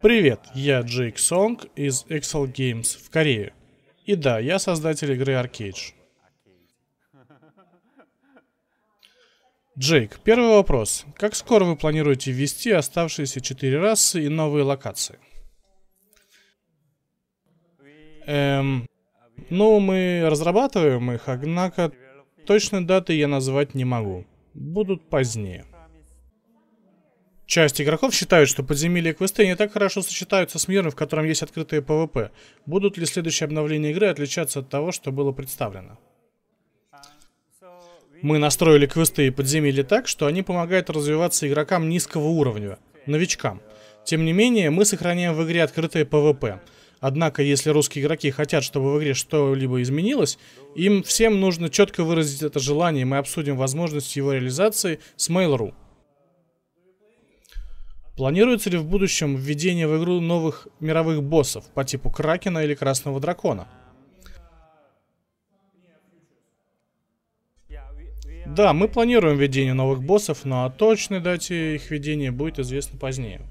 Привет, я Джейк Сонг из XL Games в Корее. И да, я создатель игры ArcheAge. Джейк, первый вопрос. Как скоро вы планируете ввести оставшиеся 4 расы и новые локации? Ну, мы разрабатываем их, однако точной даты я назвать не могу. Будут позднее. Часть игроков считают, что подземелья и квесты не так хорошо сочетаются с миром, в котором есть открытые PvP. Будут ли следующие обновления игры отличаться от того, что было представлено? Мы настроили квесты и подземелья так, что они помогают развиваться игрокам низкого уровня, новичкам. Тем не менее, мы сохраняем в игре открытые PvP. Однако, если русские игроки хотят, чтобы в игре что-либо изменилось, им всем нужно четко выразить это желание, и мы обсудим возможность его реализации с Mail.ru. Планируется ли в будущем введение в игру новых мировых боссов по типу Кракена или Красного Дракона? Да, мы планируем введение новых боссов, но о точной дате их введения будет известно позднее.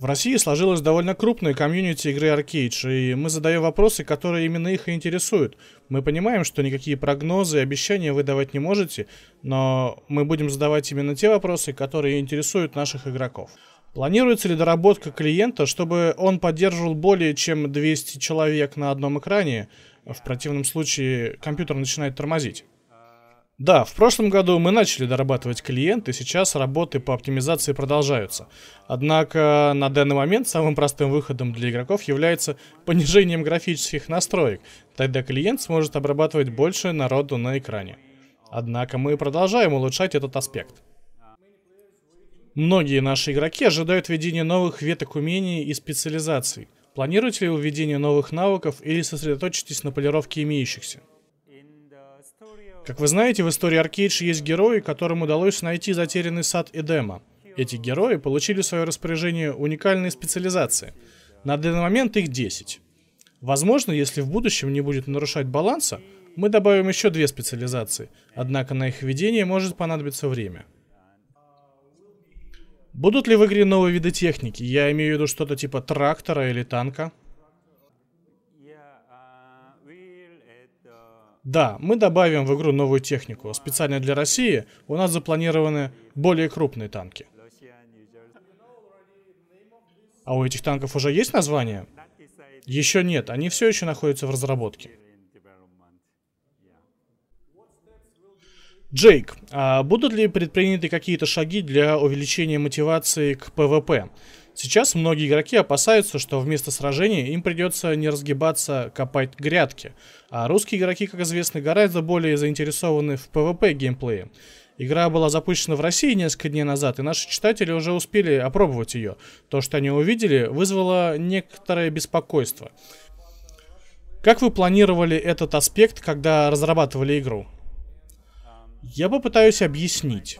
В России сложилась довольно крупная комьюнити игры ArcheAge, и мы задаем вопросы, которые именно их и интересуют. Мы понимаем, что никакие прогнозы и обещания вы давать не можете, но мы будем задавать именно те вопросы, которые интересуют наших игроков. Планируется ли доработка клиента, чтобы он поддерживал более чем 200 человек на одном экране? В противном случае компьютер начинает тормозить. Да, в прошлом году мы начали дорабатывать клиент, и сейчас работы по оптимизации продолжаются. Однако на данный момент самым простым выходом для игроков является понижением графических настроек, тогда клиент сможет обрабатывать больше народу на экране. Однако мы продолжаем улучшать этот аспект. Многие наши игроки ожидают введения новых веток умений и специализаций. Планируете ли вы введение новых навыков или сосредоточитесь на полировке имеющихся? Как вы знаете, в истории ArcheAge есть герои, которым удалось найти затерянный сад Эдема. Эти герои получили в свое распоряжение уникальные специализации. На данный момент их 10. Возможно, если в будущем не будет нарушать баланса, мы добавим еще 2 специализации, однако на их введение может понадобиться время. Будут ли в игре новые виды техники? Я имею в виду что-то типа трактора или танка. Да, мы добавим в игру новую технику. Специально для России у нас запланированы более крупные танки. А у этих танков уже есть название? Еще нет, они все еще находятся в разработке. Джейк, а будут ли предприняты какие-то шаги для увеличения мотивации к PvP? Сейчас многие игроки опасаются, что вместо сражений им придется не разгибаться, копать грядки. А русские игроки, как известно, гораздо более заинтересованы в PvP геймплее. Игра была запущена в России несколько дней назад, и наши читатели уже успели опробовать ее. То, что они увидели, вызвало некоторое беспокойство. Как вы планировали этот аспект, когда разрабатывали игру? Я попытаюсь объяснить.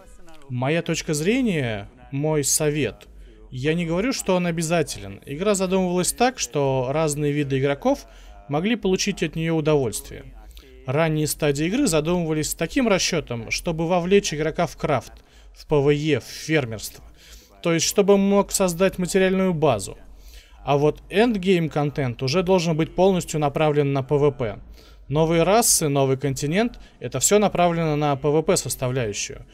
Моя точка зрения, мой совет. Я не говорю, что он обязателен. Игра задумывалась так, что разные виды игроков могли получить от нее удовольствие. Ранние стадии игры задумывались с таким расчетом, чтобы вовлечь игрока в крафт, в ПВЕ, в фермерство. То есть, чтобы он мог создать материальную базу. А вот эндгейм-контент уже должен быть полностью направлен на ПВП. Новые расы, новый континент — это все направлено на ПВП-составляющую.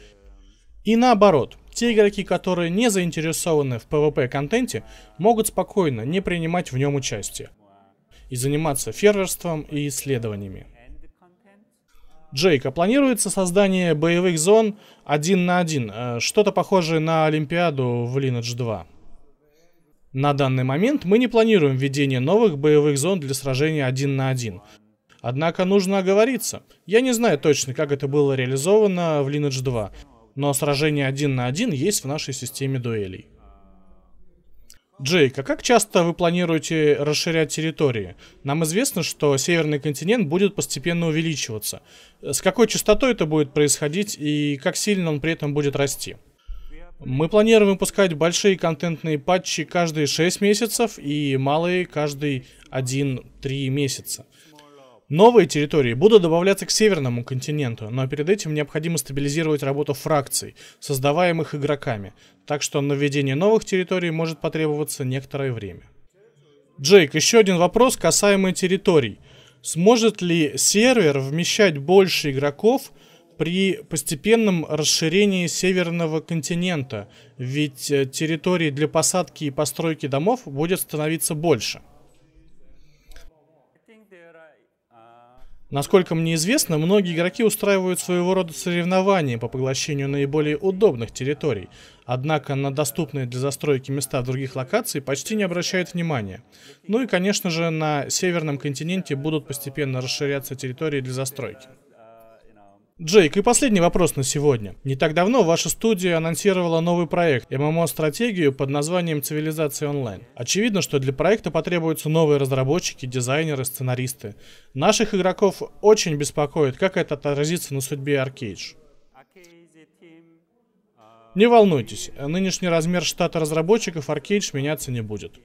И наоборот, те игроки, которые не заинтересованы в PvP-контенте, могут спокойно не принимать в нем участие и заниматься фермерством и исследованиями. Джейк, а планируется создание боевых зон 1 на 1, что-то похожее на Олимпиаду в Lineage 2? На данный момент мы не планируем введение новых боевых зон для сражения 1 на 1. Однако нужно оговориться. Я не знаю точно, как это было реализовано в Lineage 2. Но сражение 1 на 1 есть в нашей системе дуэлей. Джейк, а как часто вы планируете расширять территории? Нам известно, что северный континент будет постепенно увеличиваться. С какой частотой это будет происходить и как сильно он при этом будет расти? Мы планируем выпускать большие контентные патчи каждые 6 месяцев и малые каждые 1-3 месяца. Новые территории будут добавляться к северному континенту, но перед этим необходимо стабилизировать работу фракций, создаваемых игроками, так что на введение новых территорий может потребоваться некоторое время. Джейк, еще один вопрос касаемо территорий. Сможет ли сервер вмещать больше игроков при постепенном расширении северного континента? Ведь территорий для посадки и постройки домов будет становиться больше. Насколько мне известно, многие игроки устраивают своего рода соревнования по поглощению наиболее удобных территорий, однако на доступные для застройки места в других локациях почти не обращают внимания. Ну и, конечно же, на северном континенте будут постепенно расширяться территории для застройки. Джейк, и последний вопрос на сегодня. Не так давно ваша студия анонсировала новый проект, ММО-стратегию под названием «Цивилизация онлайн». Очевидно, что для проекта потребуются новые разработчики, дизайнеры, сценаристы. Наших игроков очень беспокоит, как это отразится на судьбе ArcheAge. Не волнуйтесь, нынешний размер штата разработчиков ArcheAge меняться не будет.